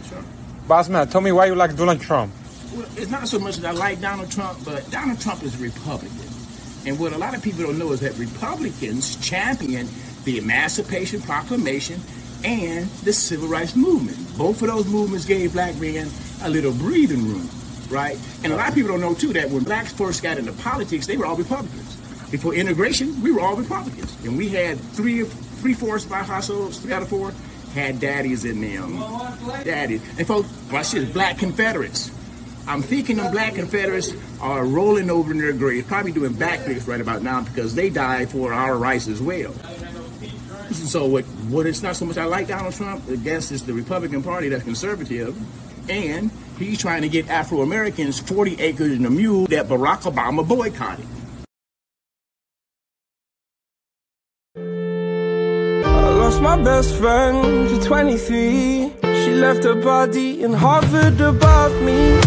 Donald Trump. Boss man, tell me why you like Donald Trump. Well, it's not so much that I like Donald Trump, but Donald Trump is a Republican. And what a lot of people don't know is that Republicans champion the Emancipation Proclamation and the Civil Rights Movement. Both of those movements gave black men a little breathing room, right? And a lot of people don't know, too, that when blacks first got into politics, they were all Republicans. Before integration, we were all Republicans. And we had three-fourths of our households, 3 out of 4, had daddies in them. Daddies. And folks, watch this, black Confederates. I'm thinking them black Confederates are rolling over in their graves, probably doing backflips right about now because they died for our rights as well. So what it's not so much I like Donald Trump, I guess it's the Republican Party that's conservative, and he's trying to get Afro-Americans 40 acres and a mule that Barack Obama boycotted. I lost my best friend to 23. She left her body and hovered above me.